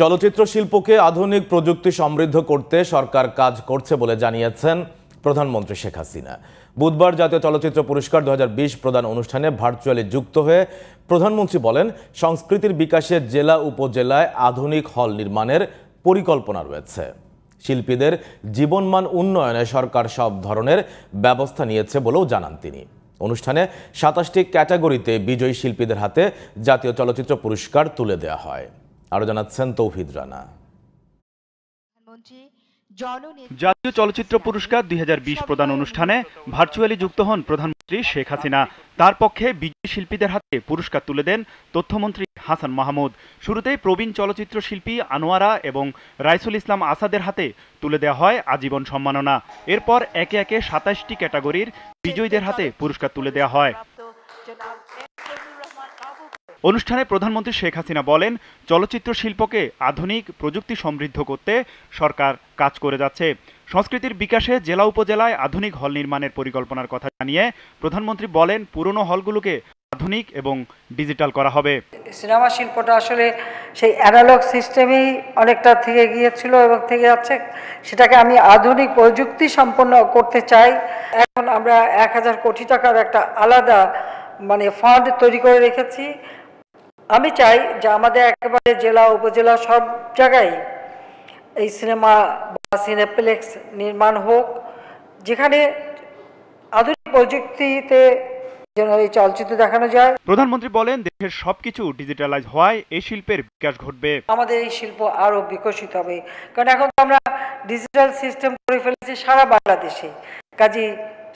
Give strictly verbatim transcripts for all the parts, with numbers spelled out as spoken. चलचित्र शिल्पকে आधुनिक प्रযুক্তি समृद्ध करते सरकार काज करছে বলে জানিয়েছেন प्रधानमंत्री शेख हसीना। बुधवार জাতীয় চলচ্চিত্র পুরস্কার দুই হাজার বিশ প্রদান অনুষ্ঠানে ভার্চুয়ালি যুক্ত হয়ে प्रधानमंत्री বলেন, সংস্কৃতির বিকাশে জেলা উপজেলায় आधुनिक हल নির্মাণের পরিকল্পনা রয়েছে। শিল্পীদের জীবনমান উন্নয়নে সরকার সব ধরনের ব্যবস্থা নিয়েছে বলেও জানান তিনি। অনুষ্ঠানে সাতাশটি ক্যাটাগরিতে বিজয়ী শিল্পীদের হাতে জাতীয় চলচ্চিত্র পুরস্কার তুলে দেয়া হয়। জাতীয় চলচ্চিত্র পুরস্কার দুই হাজার বিশ প্রদান অনুষ্ঠানে ভার্চুয়ালি যুক্ত হন প্রধানমন্ত্রী শেখ হাসিনা। তার পক্ষে বিজয়ী শিল্পীদের হাতে পুরস্কার তুলে দেন তথ্যমন্ত্রী হাসান মাহমুদ। শুরুতেই প্রবীণ চলচ্চিত্র শিল্পী আনোয়ারা এবং রায়সুল ইসলাম আসাদের হাতে তুলে দেওয়া হয় আজীবন সম্মাননা। এরপর একে একে সাতাশটি ক্যাটাগরির বিজয়ীদের হাতে পুরস্কার তুলে দেওয়া হয়। অনুষ্ঠানে প্রধানমন্ত্রী শেখ হাসিনা বলেন, চলচ্চিত্র শিল্পকে আধুনিক প্রযুক্তি সমৃদ্ধ করতে সরকার কাজ করে যাচ্ছে। সংস্কৃতির বিকাশে জেলা উপজেলায় আধুনিক হল নির্মাণের পরিকল্পনার কথা জানিয়ে প্রধানমন্ত্রী বলেন, পুরনো হলগুলোকে আধুনিক এবং ডিজিটাল করা হবে। সিনেমা শিল্পটা আসলে সেই অ্যানালগ সিস্টেমেই অনেকটা থেকে গিয়েছিল এবং থেকে যাচ্ছে, সেটাকে আমি আধুনিক প্রযুক্তি সম্পন্ন করতে চাই। এখন আমরা এক হাজার কোটি টাকার একটা আলাদা মানে ফান্ড তৈরি করে রেখেছি। আমি চাই যে আমাদের একেবারে জেলা উপজেলা সব জায়গায় এই সিনেমা বা সিনেপ্লেক্স নির্মাণ হোক, যেখানে আধুনিক প্রযুক্তিতে যেন এই চলচ্চিত্র দেখানো যায়। প্রধানমন্ত্রী বলেন, দেশের সবকিছু ডিজিটালাইজ হওয়ায় এই শিল্পের বিকাশ ঘটবে। আমাদের এই শিল্প আরো বিকশিত হবে, কারণ এখন তো আমরা ডিজিটাল সিস্টেম করে ফেলেছি সারা বাংলাদেশে। কাজেই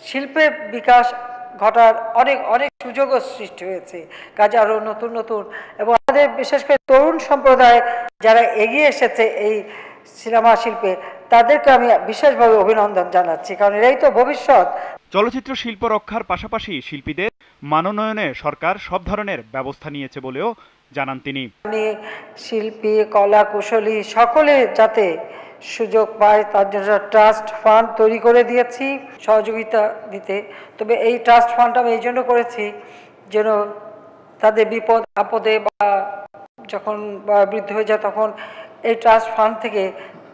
শিল্পের বিকাশ ঘটার অনেক অনেক সুযোগও সৃষ্টি হয়েছে। কাজে আরও নতুন নতুন এবং আমাদের বিশেষ করে তরুণ সম্প্রদায় যারা এগিয়ে এসেছে এই সিনেমা শিল্পে, তাদেরকে আমি বিশেষভাবে অভিনন্দন জানাচ্ছি, কারণ এরাই তো ভবিষ্যৎ। চলচ্চিত্র শিল্প রক্ষার পাশাপাশি শিল্পীদের মানোন্নয়নে সরকার সব ধরনের ব্যবস্থা নিয়েছে বলেও জানান তিনি। শিল্পী কলা কুশলী সকলে যাতে সুযোগ পায় তার জন্য ট্রাস্ট ফান্ড তৈরি করে দিয়েছি সহযোগিতা দিতে। তবে এই ট্রাস্ট ফান্ডটা আমি এই জন্য করেছি যেন তাদের বিপদ আপদে বা যখন বা বৃদ্ধ হয়ে যায় তখন এই ট্রাস্ট ফান্ড থেকে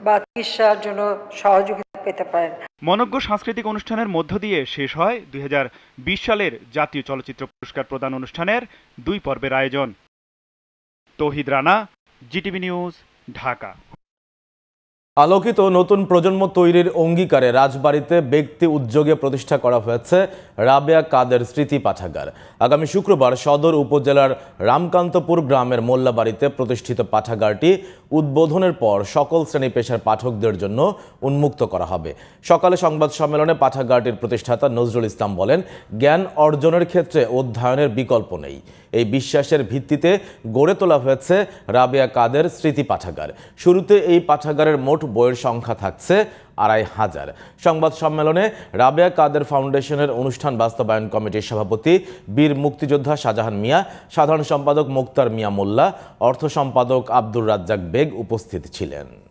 বা চিকিৎসার জন্য সহযোগিতা পেতে পারেন। মনোজ্ঞ সাংস্কৃতিক অনুষ্ঠানের মধ্য দিয়ে শেষ হয় দুই হাজার বিশ সালের জাতীয় চলচ্চিত্র পুরস্কার প্রদান অনুষ্ঠানের দুই পর্বের আয়োজন। তৌহিদ রানা, জিটিভি নিউজ, ঢাকা। আলোকিত নতুন প্রজন্ম তৈরির অঙ্গীকারে রাজবাড়ীতে ব্যক্তি উদ্যোগে প্রতিষ্ঠা করা হয়েছে রাবেয়া কাদের স্মৃতি পাঠাগার। আগামী শুক্রবার সদর উপজেলার রামকান্তপুর গ্রামের মোল্লা বাড়িতে প্রতিষ্ঠিত পাঠাগারটি উদ্বোধনের পর সকল শ্রেণী পেশার পাঠকদের জন্য উন্মুক্ত করা হবে। সকালে সংবাদ সম্মেলনে পাঠাগারটির প্রতিষ্ঠাতা নুজরুল ইসলাম বলেন, জ্ঞান অর্জনের ক্ষেত্রে অধ্যয়নের বিকল্প নেই। এই বিশ্বাসের ভিত্তিতে গড়ে তোলা হয়েছে রাবেয়া কাদের স্মৃতি পাঠাগার। শুরুতে এই পাঠাগারের মোট বইয়ের সংখ্যা থাকছে আড়াই হাজার। সংবাদ সম্মেলনে রাবেয়া কাদের ফাউন্ডেশনের অনুষ্ঠান বাস্তবায়ন কমিটির সভাপতি বীর মুক্তিযোদ্ধা শাজাহান মিয়া, সাধারণ সম্পাদক মুক্তার মিয়া মোল্লা, অর্থ সম্পাদক আব্দুর राज्जाक बेग উপস্থিত ছিলেন।